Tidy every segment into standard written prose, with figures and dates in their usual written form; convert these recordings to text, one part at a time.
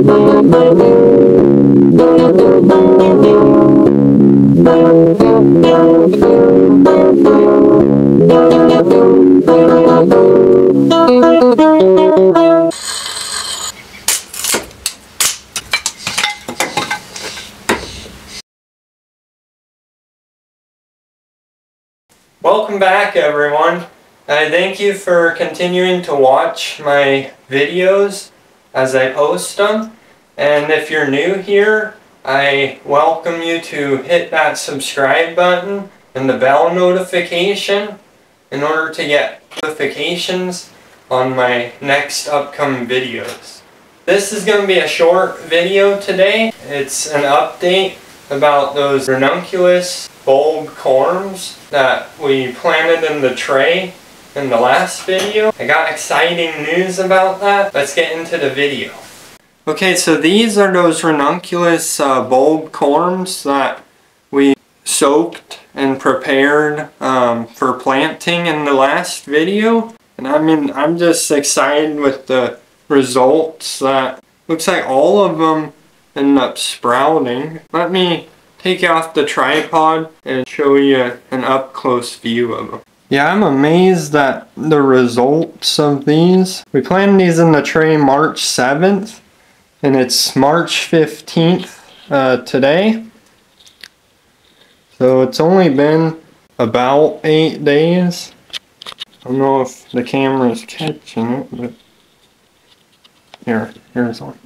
Welcome back, everyone. I thank you for continuing to watch my videos as I post them. And if you're new here, I welcome you to hit that subscribe button and the bell notification in order to get notifications on my next upcoming videos. This is going to be a short video today. It's an update about those ranunculus bulb corms that we planted in the tray in the last video. I got exciting news about that. Let's get into the video. Okay, so these are those ranunculus bulb corms that we soaked and prepared for planting in the last video. And I mean, I'm just excited with the results. That looks like all of them end up sprouting. Let me take off the tripod and show you an up-close view of them. Yeah, I'm amazed at the results of these. We planted these in the tray March 7th, and it's March 15th today. So it's only been about 8 days. I don't know if the camera's catching it, but here's one.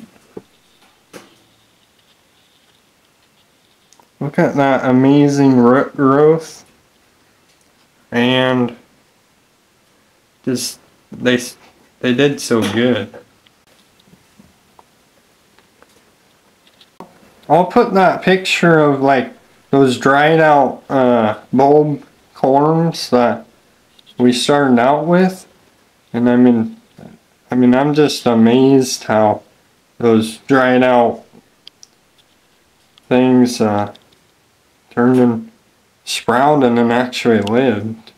Look at that amazing root growth. And just they did so good. I'll put that picture of like those dried out bulb corms that we started out with, and I mean I'm just amazed how those dried out things turned in. Sprouted and actually lived.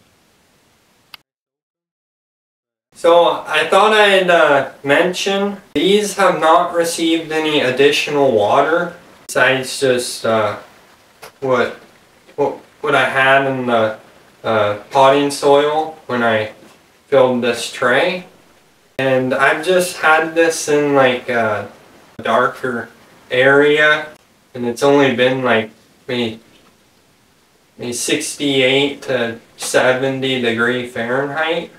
So I thought I'd mention these have not received any additional water besides just what I had in the potting soil when I filled this tray, and I've just had this in like a darker area, and it's only been like maybe 68 to 70 degree Fahrenheit.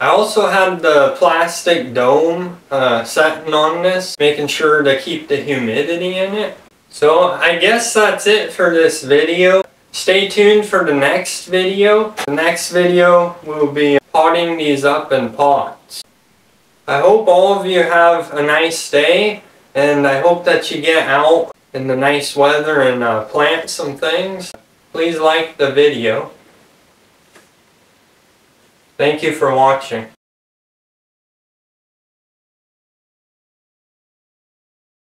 I also had the plastic dome setting on this, making sure to keep the humidity in it. So I guess that's it for this video. Stay tuned for the next video. The next video will be potting these up in pots. I hope all of you have a nice day, and I hope that you get out in the nice weather and plant some things. Please like the video. Thank you for watching.